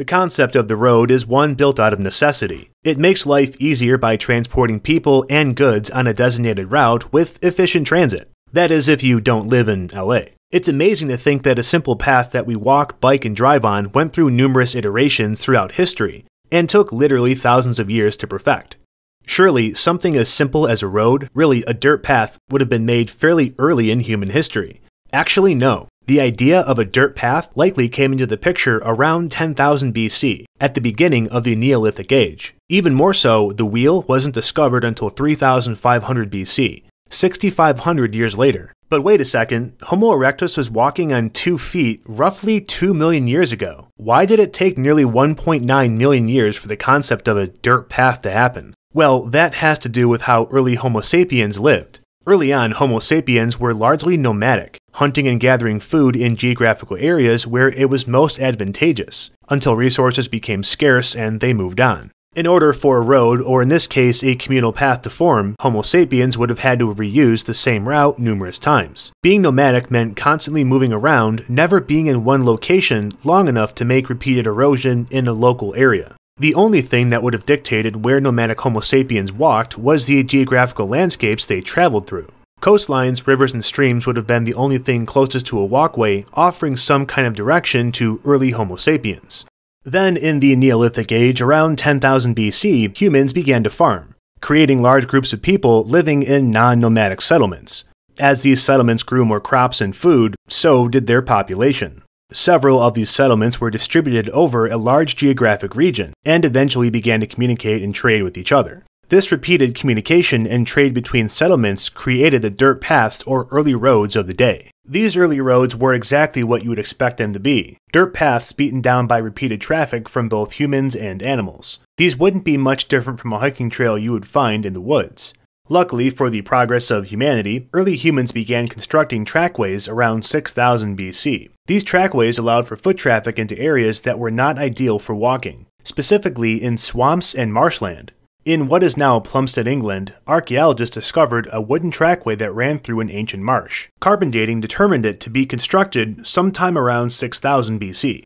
The concept of the road is one built out of necessity. It makes life easier by transporting people and goods on a designated route with efficient transit. That is, if you don't live in LA. It's amazing to think that a simple path that we walk, bike, and drive on went through numerous iterations throughout history, and took literally thousands of years to perfect. Surely, something as simple as a road, really a dirt path, would have been made fairly early in human history. Actually, no. The idea of a dirt path likely came into the picture around 10,000 BC, at the beginning of the Neolithic Age. Even more so, the wheel wasn't discovered until 3,500 BC, 6,500 years later. But wait a second, Homo erectus was walking on 2 feet roughly 2 million years ago. Why did it take nearly 1.9 million years for the concept of a dirt path to happen? Well, that has to do with how early Homo sapiens lived. Early on, Homo sapiens were largely nomadic, hunting and gathering food in geographical areas where it was most advantageous, until resources became scarce and they moved on. In order for a road, or in this case a communal path, to form, Homo sapiens would have had to reuse the same route numerous times. Being nomadic meant constantly moving around, never being in one location long enough to make repeated erosion in a local area. The only thing that would have dictated where nomadic Homo sapiens walked was the geographical landscapes they traveled through. Coastlines, rivers, and streams would have been the only thing closest to a walkway, offering some kind of direction to early Homo sapiens. Then, in the Neolithic Age, around 10,000 BC, humans began to farm, creating large groups of people living in non-nomadic settlements. As these settlements grew more crops and food, so did their population. Several of these settlements were distributed over a large geographic region, and eventually began to communicate and trade with each other. This repeated communication and trade between settlements created the dirt paths or early roads of the day. These early roads were exactly what you would expect them to be, dirt paths beaten down by repeated traffic from both humans and animals. These wouldn't be much different from a hiking trail you would find in the woods. Luckily for the progress of humanity, early humans began constructing trackways around 6000 BC. These trackways allowed for foot traffic into areas that were not ideal for walking, specifically in swamps and marshland. In what is now Plumstead, England, archaeologists discovered a wooden trackway that ran through an ancient marsh. Carbon dating determined it to be constructed sometime around 6000 BC.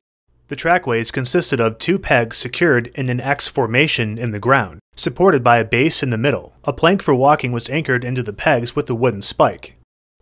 The trackways consisted of 2 pegs secured in an X formation in the ground, supported by a base in the middle. A plank for walking was anchored into the pegs with a wooden spike.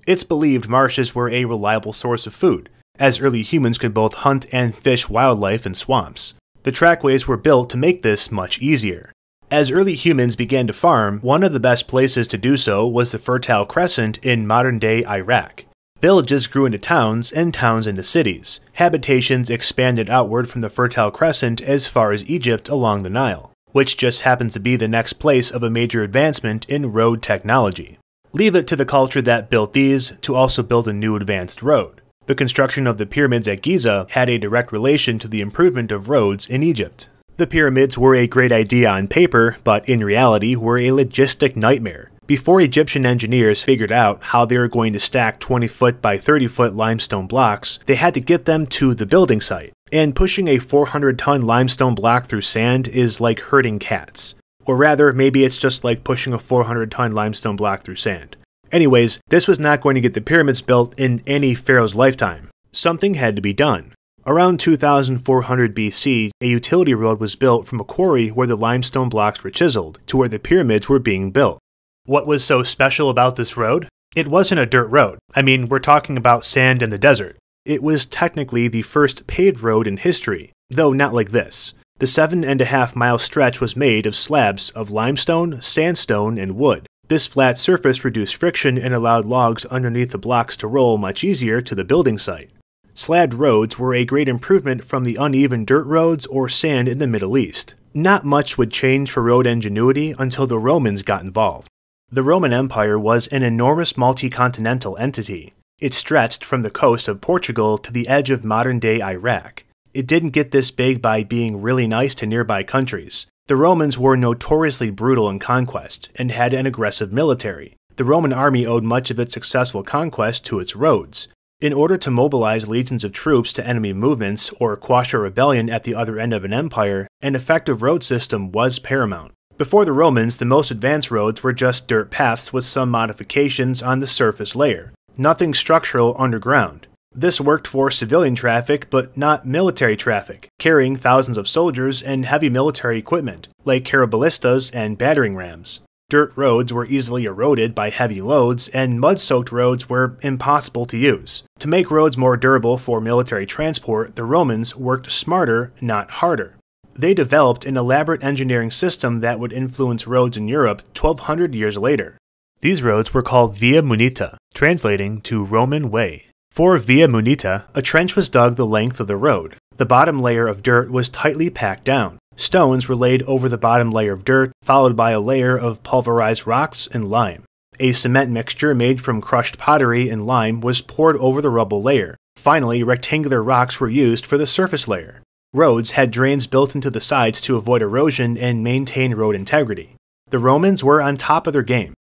It's believed marshes were a reliable source of food, as early humans could both hunt and fish wildlife in swamps. The trackways were built to make this much easier. As early humans began to farm, one of the best places to do so was the Fertile Crescent in modern-day Iraq. Villages grew into towns and towns into cities. Habitations expanded outward from the Fertile Crescent as far as Egypt along the Nile, which just happens to be the next place of a major advancement in road technology. Leave it to the culture that built these to also build a new advanced road. The construction of the pyramids at Giza had a direct relation to the improvement of roads in Egypt. The pyramids were a great idea on paper, but in reality were a logistic nightmare. Before Egyptian engineers figured out how they were going to stack 20-foot by 30-foot limestone blocks, they had to get them to the building site. And pushing a 400-ton limestone block through sand is like herding cats. Or rather, maybe it's just like pushing a 400-ton limestone block through sand. Anyways, this was not going to get the pyramids built in any pharaoh's lifetime. Something had to be done. Around 2400 BC, a utility road was built from a quarry where the limestone blocks were chiseled to where the pyramids were being built. What was so special about this road? It wasn't a dirt road. I mean, we're talking about sand in the desert. It was technically the first paved road in history, though not like this. The 7.5-mile stretch was made of slabs of limestone, sandstone, and wood. This flat surface reduced friction and allowed logs underneath the blocks to roll much easier to the building site. Slabbed roads were a great improvement from the uneven dirt roads or sand in the Middle East. Not much would change for road ingenuity until the Romans got involved. The Roman Empire was an enormous multi-continental entity. It stretched from the coast of Portugal to the edge of modern-day Iraq. It didn't get this big by being really nice to nearby countries. The Romans were notoriously brutal in conquest and had an aggressive military. The Roman army owed much of its successful conquest to its roads. In order to mobilize legions of troops to enemy movements or quash a rebellion at the other end of an empire, an effective road system was paramount. Before the Romans, the most advanced roads were just dirt paths with some modifications on the surface layer, nothing structural underground. This worked for civilian traffic, but not military traffic, carrying thousands of soldiers and heavy military equipment, like carabalistas and battering rams. Dirt roads were easily eroded by heavy loads, and mud-soaked roads were impossible to use. To make roads more durable for military transport, the Romans worked smarter, not harder. They developed an elaborate engineering system that would influence roads in Europe 1,200 years later. These roads were called Via Munita, translating to Roman Way. For Via Munita, a trench was dug the length of the road. The bottom layer of dirt was tightly packed down. Stones were laid over the bottom layer of dirt, followed by a layer of pulverized rocks and lime. A cement mixture made from crushed pottery and lime was poured over the rubble layer. Finally, rectangular rocks were used for the surface layer. Roads had drains built into the sides to avoid erosion and maintain road integrity. The Romans were on top of their game.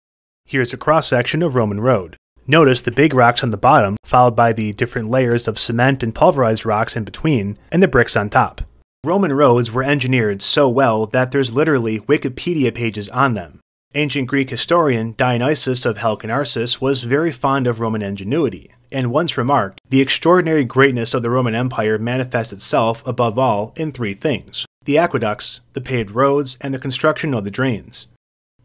Here's a cross-section of Roman road. Notice the big rocks on the bottom, followed by the different layers of cement and pulverized rocks in between, and the bricks on top. Roman roads were engineered so well that there's literally Wikipedia pages on them. Ancient Greek historian Dionysius of Halicarnassus was very fond of Roman ingenuity, and once remarked, "The extraordinary greatness of the Roman Empire manifests itself, above all, in three things: the aqueducts, the paved roads, and the construction of the drains."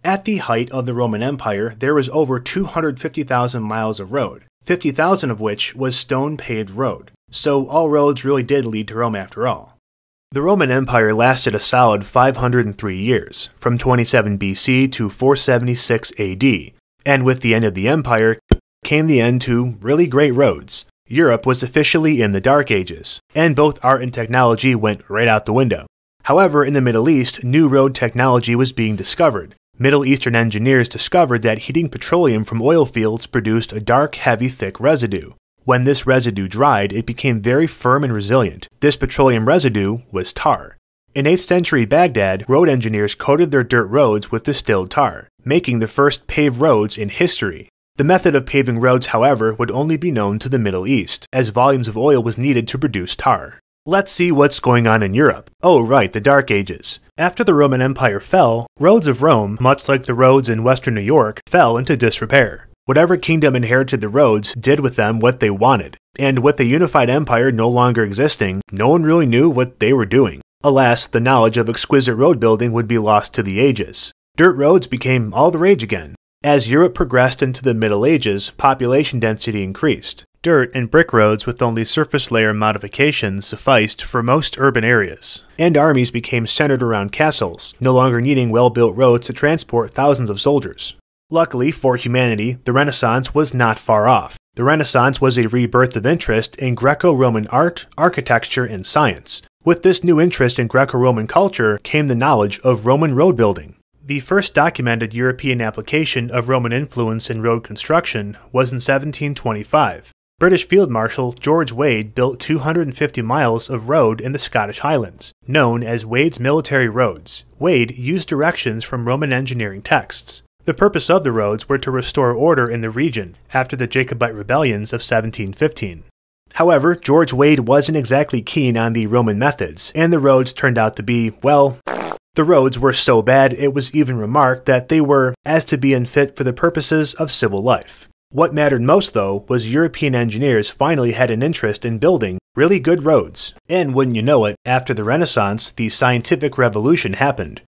At the height of the Roman Empire, there was over 250,000 miles of road, 50,000 of which was stone-paved road. So all roads really did lead to Rome after all. The Roman Empire lasted a solid 503 years, from 27 BC to 476 AD, and with the end of the empire came the end to really great roads. Europe was officially in the Dark Ages, and both art and technology went right out the window. However, in the Middle East, new road technology was being discovered. Middle Eastern engineers discovered that heating petroleum from oil fields produced a dark, heavy, thick residue. When this residue dried, it became very firm and resilient. This petroleum residue was tar. In 8th century Baghdad, road engineers coated their dirt roads with distilled tar, making the first paved roads in history. The method of paving roads, however, would only be known to the Middle East, as volumes of oil was needed to produce tar. Let's see what's going on in Europe. Oh right, the Dark Ages. After the Roman Empire fell, roads of Rome, much like the roads in western New York, fell into disrepair. Whatever kingdom inherited the roads did with them what they wanted, and with the unified empire no longer existing, no one really knew what they were doing. Alas, the knowledge of exquisite road building would be lost to the ages. Dirt roads became all the rage again. As Europe progressed into the Middle Ages, population density increased. Dirt and brick roads with only surface layer modifications sufficed for most urban areas, and armies became centered around castles, no longer needing well-built roads to transport thousands of soldiers. Luckily for humanity, the Renaissance was not far off. The Renaissance was a rebirth of interest in Greco-Roman art, architecture, and science. With this new interest in Greco-Roman culture came the knowledge of Roman road building. The first documented European application of Roman influence in road construction was in 1725. British Field Marshal George Wade built 250 miles of road in the Scottish Highlands, known as Wade's Military Roads. Wade used directions from Roman engineering texts. The purpose of the roads were to restore order in the region after the Jacobite rebellions of 1715. However, George Wade wasn't exactly keen on the Roman methods, and the roads turned out to be, well, the roads were so bad it was even remarked that they were as to be unfit for the purposes of civil life. What mattered most, though, was European engineers finally had an interest in building really good roads. And wouldn't you know it, after the Renaissance, the scientific revolution happened.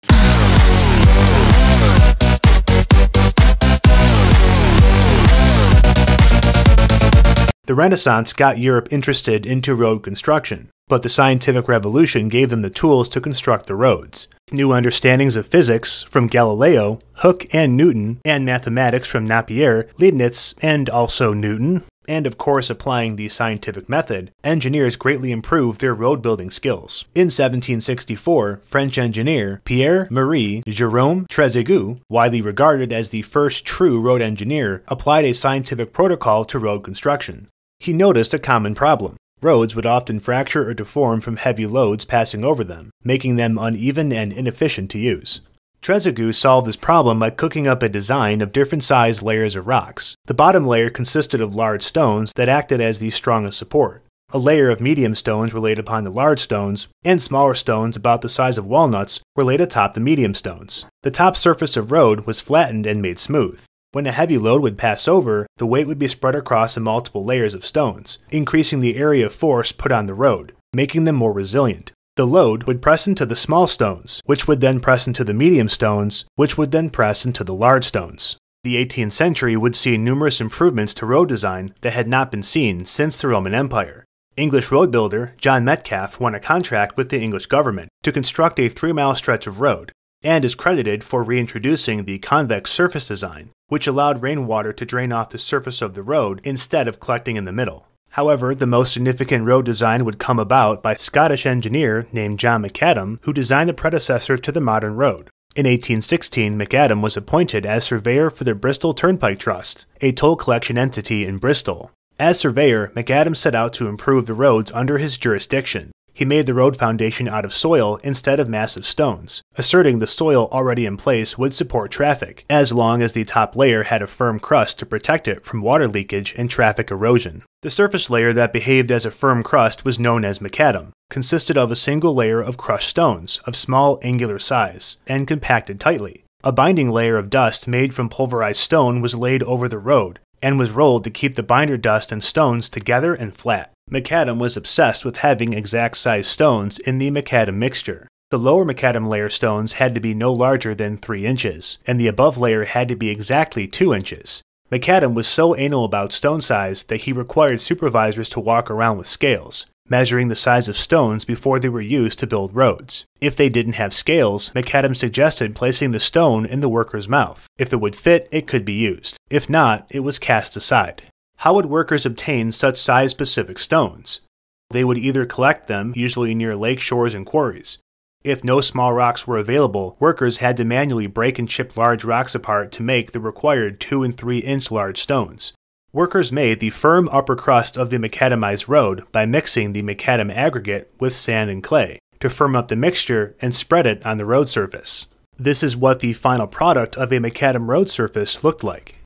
The Renaissance got Europe interested into road construction, but the scientific revolution gave them the tools to construct the roads. New understandings of physics from Galileo, Hooke and Newton, and mathematics from Napier, Leibniz, and also Newton, and of course applying the scientific method, engineers greatly improved their road building skills. In 1764, French engineer Pierre-Marie-Jérôme Trésaguet, widely regarded as the first true road engineer, applied a scientific protocol to road construction. He noticed a common problem. Roads would often fracture or deform from heavy loads passing over them, making them uneven and inefficient to use. Trésaguet solved this problem by cooking up a design of different sized layers of rocks. The bottom layer consisted of large stones that acted as the strongest support. A layer of medium stones were laid upon the large stones, and smaller stones about the size of walnuts were laid atop the medium stones. The top surface of road was flattened and made smooth. When a heavy load would pass over, the weight would be spread across the multiple layers of stones, increasing the area of force put on the road, making them more resilient. The load would press into the small stones, which would then press into the medium stones, which would then press into the large stones. The 18th century would see numerous improvements to road design that had not been seen since the Roman Empire. English road builder John Metcalfe won a contract with the English government to construct a 3-mile stretch of road, and is credited for reintroducing the convex surface design, which allowed rainwater to drain off the surface of the road instead of collecting in the middle. However, the most significant road design would come about by a Scottish engineer named John McAdam, who designed the predecessor to the modern road. In 1816, McAdam was appointed as surveyor for the Bristol Turnpike Trust, a toll collection entity in Bristol. As surveyor, McAdam set out to improve the roads under his jurisdiction. He made the road foundation out of soil instead of massive stones, asserting the soil already in place would support traffic, as long as the top layer had a firm crust to protect it from water leakage and traffic erosion. The surface layer that behaved as a firm crust was known as macadam, consisted of a single layer of crushed stones of small angular size, and compacted tightly. A binding layer of dust made from pulverized stone was laid over the road, and was rolled to keep the binder dust and stones together and flat. Macadam was obsessed with having exact sized stones in the macadam mixture. The lower macadam layer stones had to be no larger than 3 inches, and the above layer had to be exactly 2 inches. Macadam was so anal about stone size that he required supervisors to walk around with scales, measuring the size of stones before they were used to build roads. If they didn't have scales, McAdam suggested placing the stone in the worker's mouth. If it would fit, it could be used. If not, it was cast aside. How would workers obtain such size-specific stones? They would either collect them, usually near lake shores and quarries. If no small rocks were available, workers had to manually break and chip large rocks apart to make the required 2 and 3 inch large stones. Workers made the firm upper crust of the macadamized road by mixing the macadam aggregate with sand and clay to firm up the mixture and spread it on the road surface. This is what the final product of a macadam road surface looked like.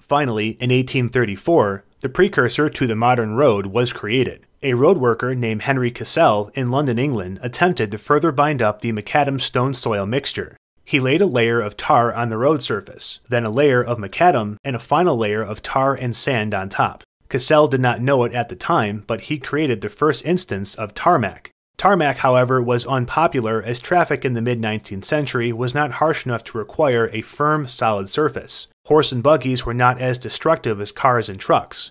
Finally, in 1834, the precursor to the modern road was created. A road worker named Henry Cassell in London, England, attempted to further bind up the macadam stone-soil mixture. He laid a layer of tar on the road surface, then a layer of macadam, and a final layer of tar and sand on top. Cassell did not know it at the time, but he created the first instance of tarmac. Tarmac, however, was unpopular as traffic in the mid-19th century was not harsh enough to require a firm, solid surface. Horse and buggies were not as destructive as cars and trucks.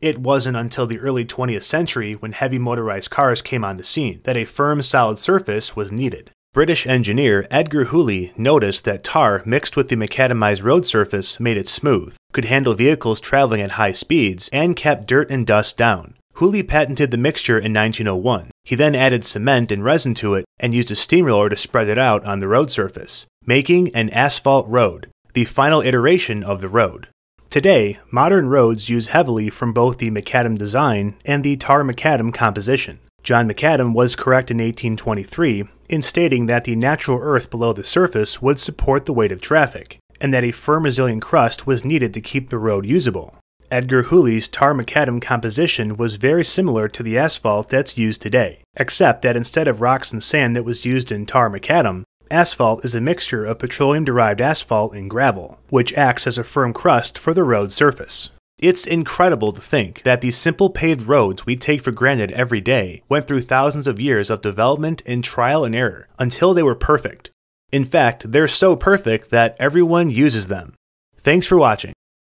It wasn't until the early 20th century, when heavy motorized cars came on the scene, that a firm, solid surface was needed. British engineer Edgar Hooley noticed that tar mixed with the macadamized road surface made it smooth, could handle vehicles traveling at high speeds, and kept dirt and dust down. Hooley patented the mixture in 1901. He then added cement and resin to it and used a steamroller to spread it out on the road surface, making an asphalt road, the final iteration of the road. Today, modern roads use heavily from both the macadam design and the tar-macadam composition. John McAdam was correct in 1823 in stating that the natural earth below the surface would support the weight of traffic, and that a firm resilient crust was needed to keep the road usable. Edgar Hooley's tar-macadam composition was very similar to the asphalt that's used today, except that instead of rocks and sand that was used in tar-macadam, asphalt is a mixture of petroleum-derived asphalt and gravel, which acts as a firm crust for the road surface. It's incredible to think that these simple paved roads we take for granted every day went through thousands of years of development and trial and error until they were perfect. In fact, they're so perfect that everyone uses them. Thanks for watching.